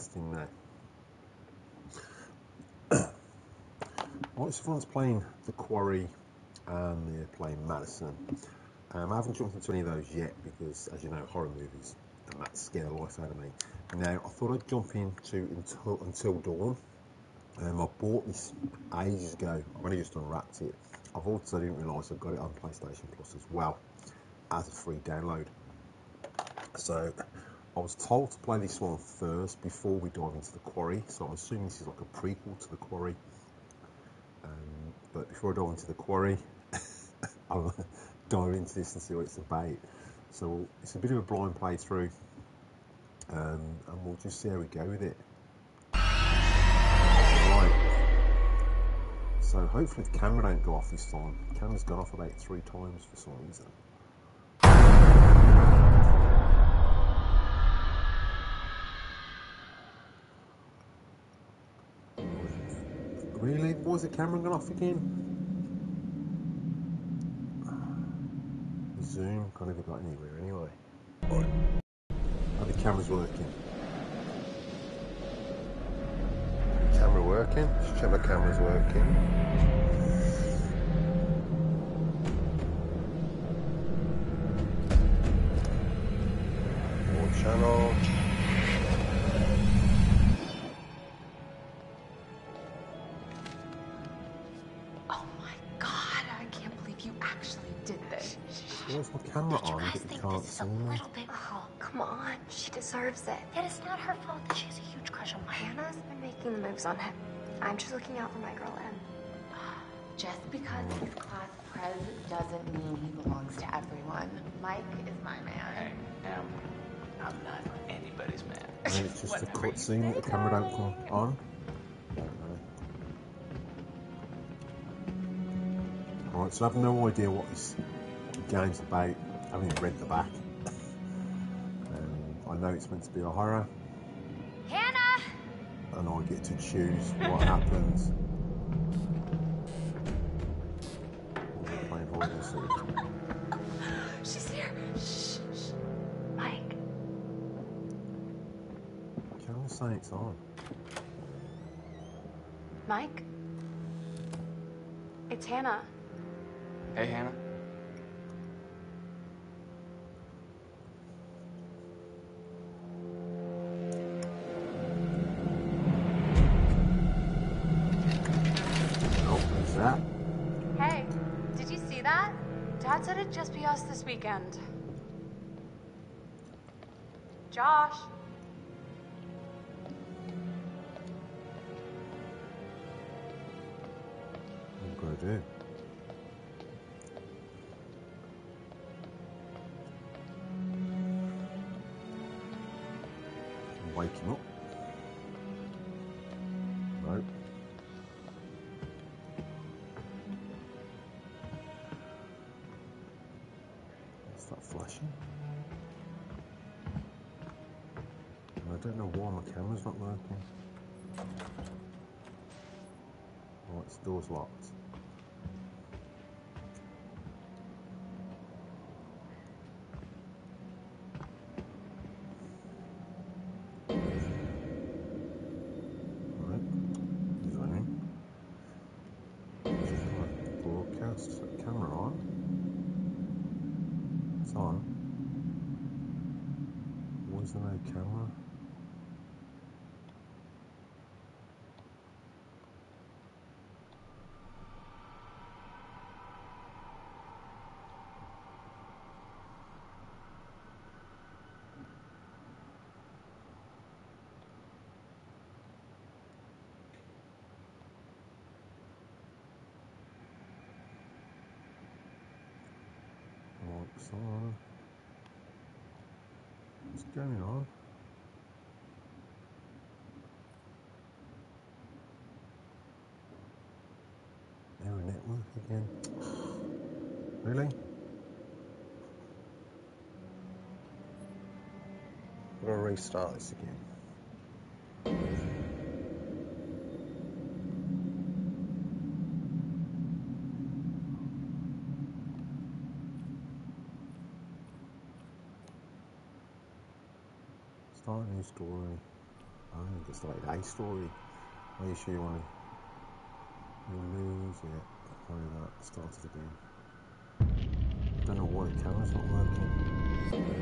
casting net. Well, it's fun playing The Quarry and they're playing Madison. I haven't jumped into any of those yet because, as you know, horror movies and that scare the life out of me. Now, I thought I'd jump into Until Dawn. I bought this ages ago. I've only just unwrapped it. I've also didn't realise I've got it on PlayStation Plus as well as a free download. So I was told to play this one first before we dive into The Quarry. So I'm assuming this is like a prequel to The Quarry. But before I dive into The Quarry, I'll dive into this and see what it's about. So it's a bit of a blind playthrough, and we'll just see how we go with it. So hopefully the camera don't go off this time. The camera's gone off about 3 times for some reason. Really? Why's the camera gone off again? The zoom can't ever go anywhere anyway. Oh, the camera's working. Camera working? Just check my camera's working. More channel. Oh my god, I can't believe you actually did this. Where's my camera on? I think this is a little bit wrong. Come on, she deserves it. It is not her fault that she has a huge crush on Hannah's been making the moves on him. I'm just looking out for my girl, Em. Just because he's class prez doesn't mean he belongs to everyone. Mike is my man. Hey, Em, I'm not anybody's man. And it's just a quick scene that the camera don't come on. Alright, so I have no idea what this game's about. I haven't read the back. I know it's meant to be a horror. Hannah! And I get to choose what happens. We're playing horror scene. She's here. Shh, shh. Mike. Can I say it's on? Mike? It's Hannah. Hey, Hannah. Hey, did you see that? Dad said it'd just be us this weekend. Josh. What am I gonna do? Wake him up. Nope. Start flashing. I don't know why my camera's not working. Oh, it's door's locked. Right. Design. Broadcast. Camera on. It's on. Why is there no camera? On. What's going on? Error network again. Really? I'm gonna restart this again. Start a new story. Oh. It's like that story. Make sure you want to lose it. Probably that started again. I don't know why the camera's not working.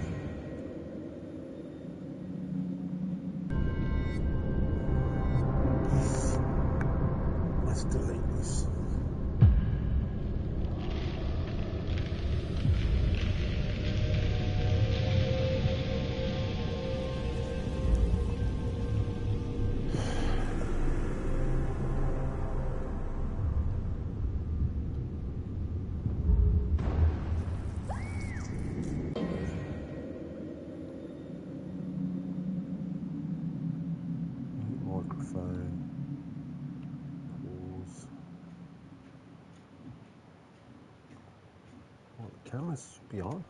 Cameras should be on.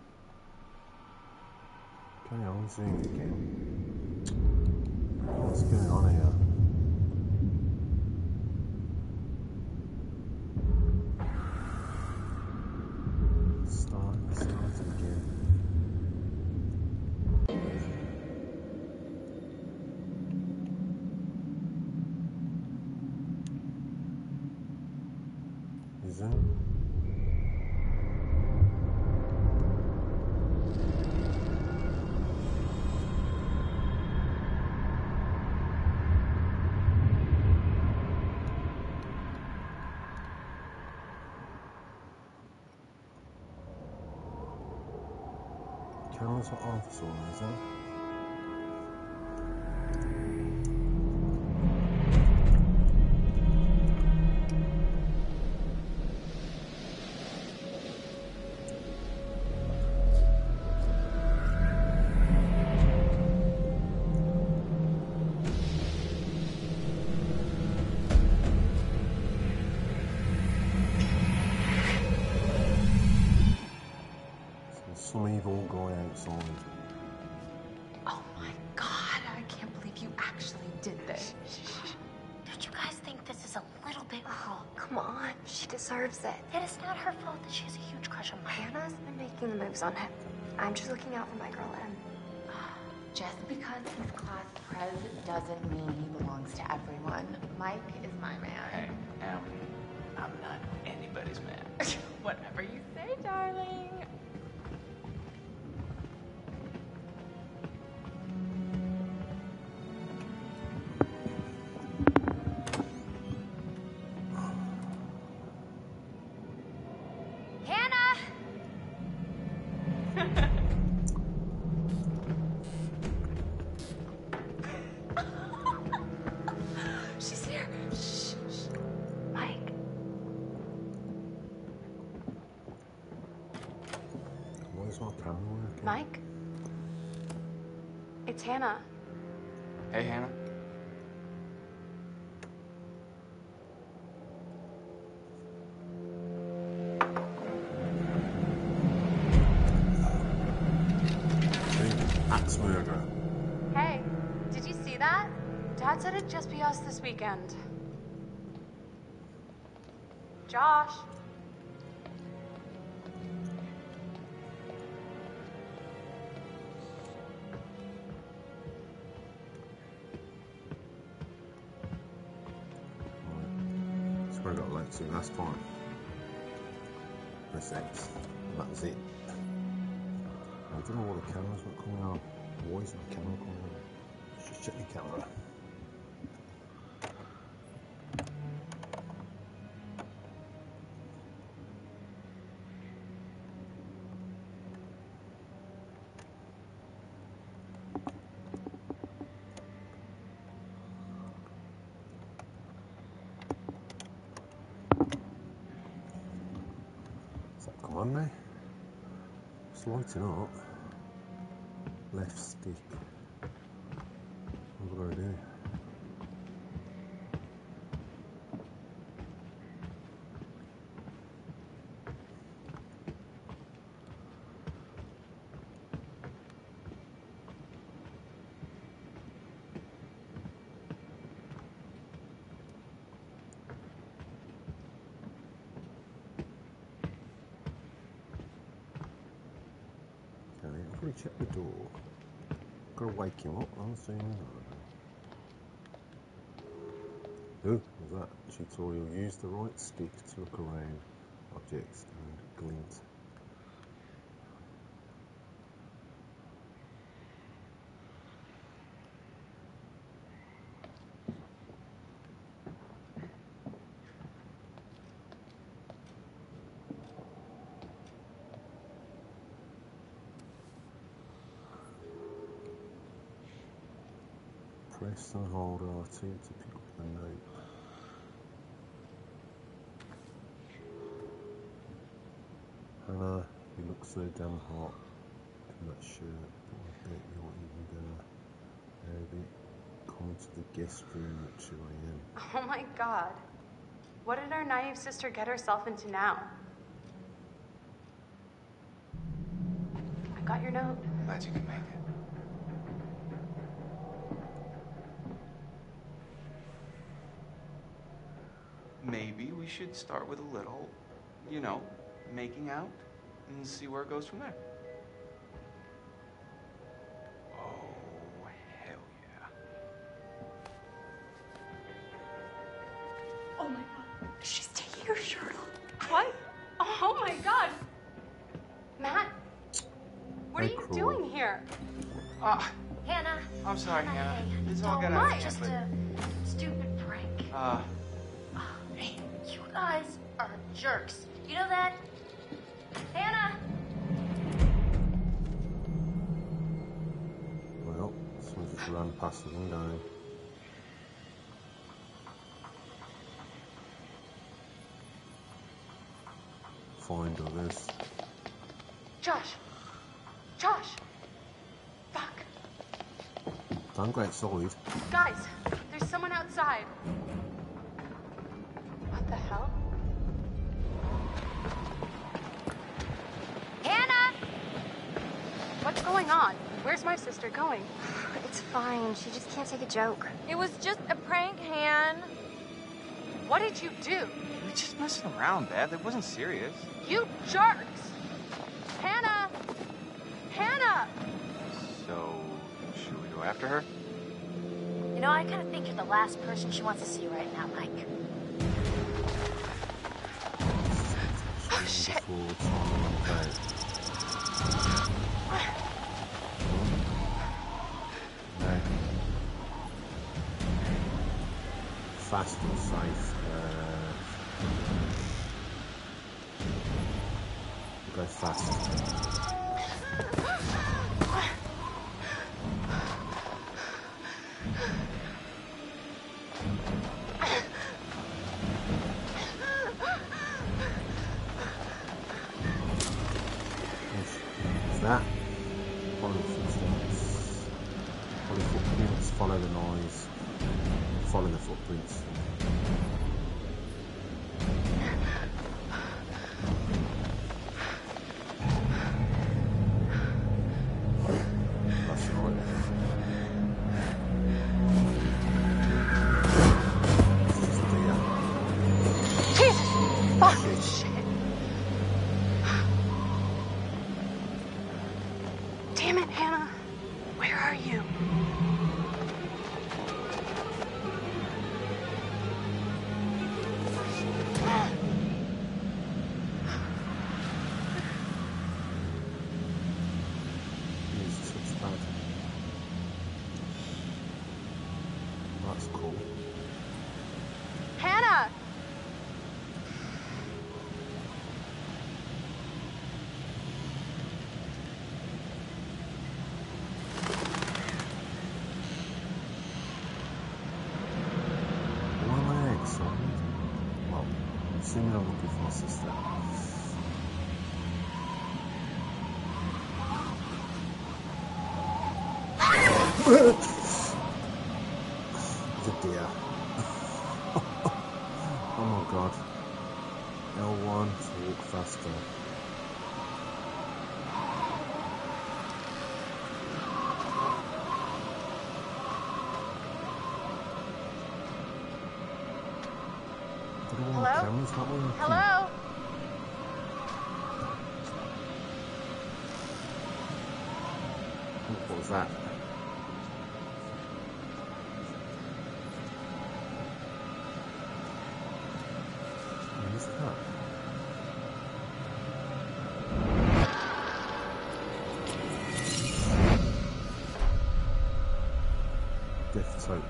Okay, on zoom again. What's going on here? Start again. Zoom. Cameras are on for some reason. Some evil guy outside. Oh my God, I can't believe you actually did this. Don't you guys think this is a little bit cruel? Come on, she deserves it. It is not her fault that she has a huge crush on Mike. Hannah's been making the moves on him. I'm just looking out for my girl, Em. Just because he's class prez doesn't mean he belongs to everyone. Mike is my man. Hey, Em, I'm not anybody's man. Whatever you say, darling. Mike? It's Hannah. Hey, Hannah. Axe murderer. Hey, did you see that? Dad said it'd just be us this weekend. Josh. I got like two last time. Press X. That was it. I don't know why the camera's not coming on. Why is my camera coming on? Let's just check the camera. On there. It's lighting up. Left stick. What have I got to do? Check the door. Gotta wake him up. I'm soon. Ooh, that tutorial used the right stick to look around objects and glint. Press and hold R2 to pick up the note. Hannah, you look so damn hot in that shirt, but I bet you're even gonna have it come to the guest room at 2 a.m. Oh my god. What did our naive sister get herself into now? I got your note. Glad you could make it. Maybe we should start with a little, you know, making out and see where it goes from there. Oh, hell yeah. Oh my god, she's taking her shirt off. What? Oh my god. Matt, what are you doing here? Hannah. I'm sorry, Hannah. It's all gonna happen. Just a stupid prank. You guys are jerks. You know that? Hannah! Well, someone just ran past the window. Find others. Josh! Josh! Fuck! Don't go outside. Guys, there's someone outside. What the hell? Hannah! What's going on? Where's my sister going? It's fine. She just can't take a joke. It was just a prank, Han. What did you do? We were just messing around, Beth. It wasn't serious. You jerks! Hannah! Hannah! So, should we go after her? You know, I kind of think you're the last person she wants to see right now, Mike. Oh, shit. Fast and safe. Go fast. I'm looking for my sister. The deer. Oh my god. L1 to walk faster. Hello? What was that? let's hope.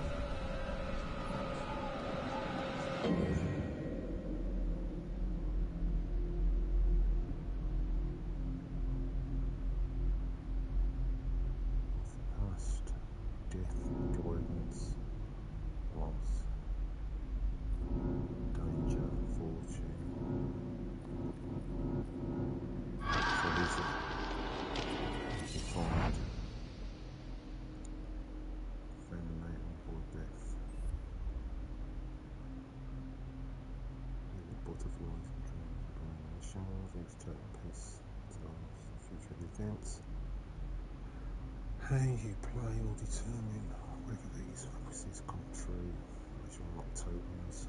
How you play will determine whether these prophecies come true, which unlock tokens.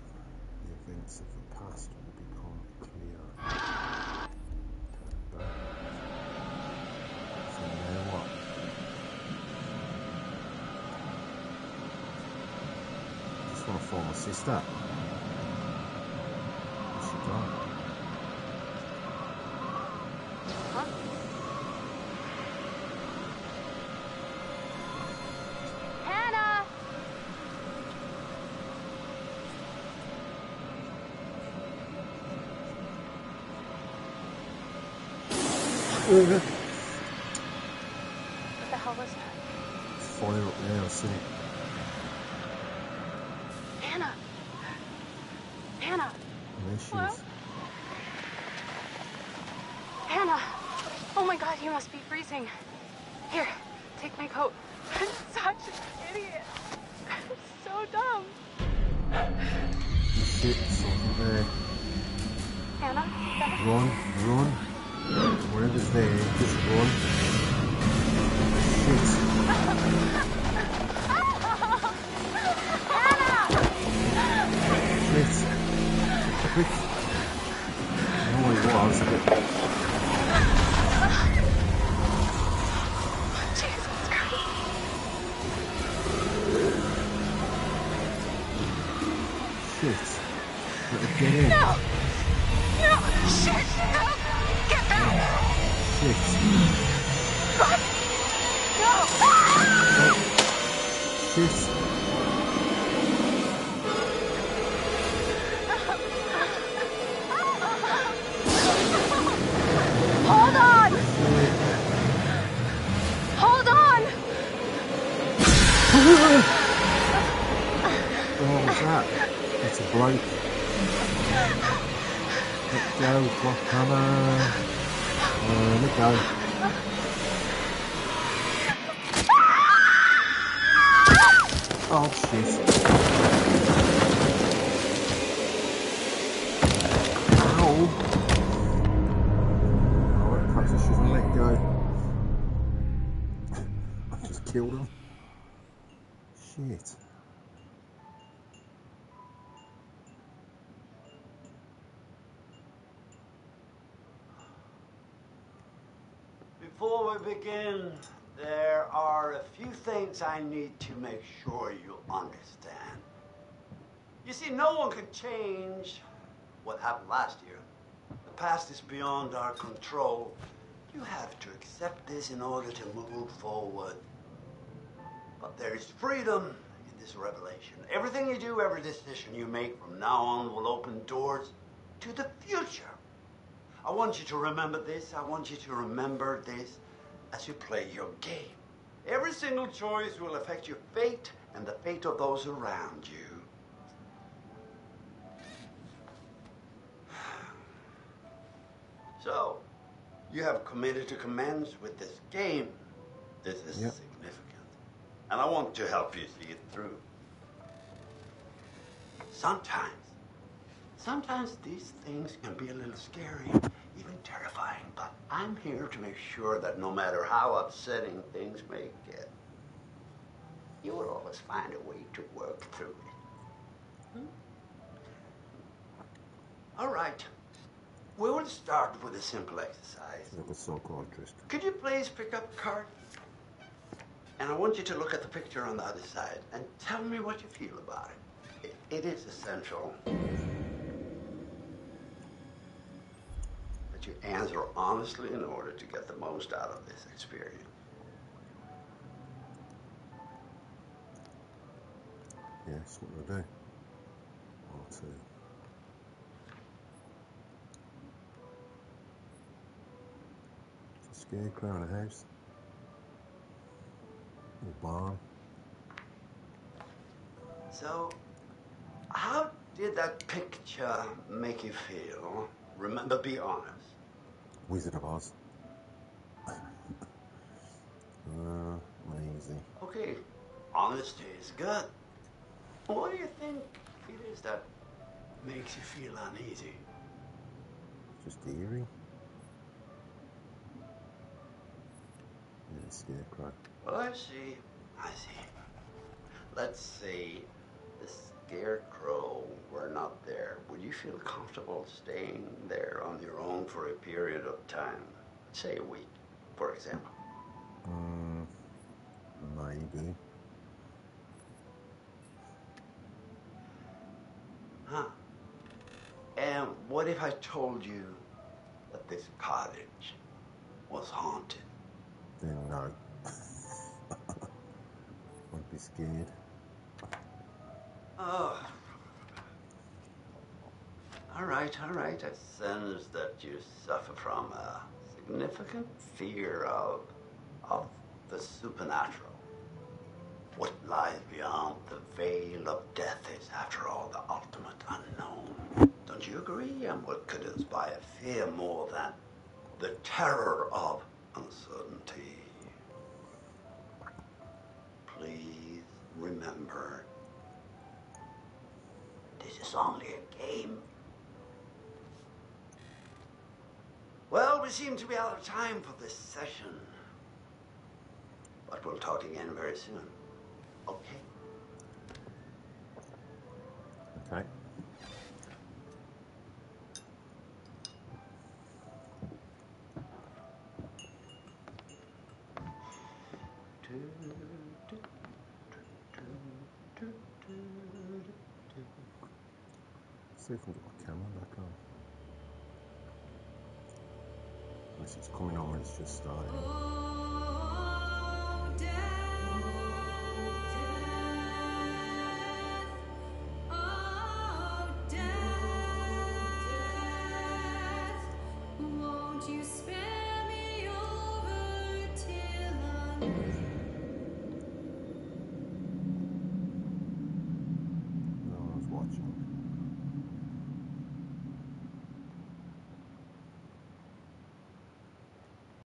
The events of the past will become clear. From there on. I just want to phone my sister. Where's she gone? What the hell was that? It's fire up there, I see it. Hannah! Hannah! There she is. Hannah! Oh my god, you must be freezing. Here, take my coat. I'm such an idiot. I'm so dumb. Shit, something there. Hannah? Run. Whatever's there, just run. Shit. Shit. Quick. I don't know what it was, Jesus Christ. Shit. Let me get in. No! No! Shit! No! Shit. Fuck! No! Oh. Shit. Hold on! Hold on! What was that? It's a bloke. Let go, block hammer. Let go. Oh, shit. Ow. Oh, perhaps I shouldn't let go. I just killed him. Shit. Before we begin, there are a few things I need to make sure you understand. You see, no one can change what happened last year. The past is beyond our control. You have to accept this in order to move forward. But there is freedom in this revelation. Everything you do, every decision you make from now on will open doors to the future. I want you to remember this. I want you to remember this as you play your game. Every single choice will affect your fate and the fate of those around you. So, you have committed to commence with this game. This is significant. And I want to help you see it through. Sometimes these things can be a little scary, even terrifying, but I'm here to make sure that no matter how upsetting things may get, you will always find a way to work through it. All right. We will start with a simple exercise. That was so cool, Tristan. Could you please pick up a card? And I want you to look at the picture on the other side and tell me what you feel about it. It is essential. You answer honestly in order to get the most out of this experience. Yes, what do I do? R2. It's a scarecrow in a house. Or barn. So, how did that picture make you feel? Remember, be honest. Wizard of Oz. Amazing. Okay, honesty is good. What do you think it is that makes you feel uneasy? Just eerie. Yeah, scarecrow. Well, I see. I see. Let's see. The scarecrow were not there. Would you feel comfortable staying there on your own for a period of time? Say a week, for example. Maybe. Huh. And what if I told you that this cottage was haunted? Then no. I'd be scared. Oh. All right. I sense that you suffer from a significant fear of the supernatural. What lies beyond the veil of death is, after all, the ultimate unknown. Don't you agree? And what could inspire fear more than the terror of uncertainty? Please remember, this is only a game. Well, we seem to be out of time for this session. But we'll talk again very soon. Okay. Okay. Let's see if we can get my camera back on. Unless it's coming on when it's just starting. You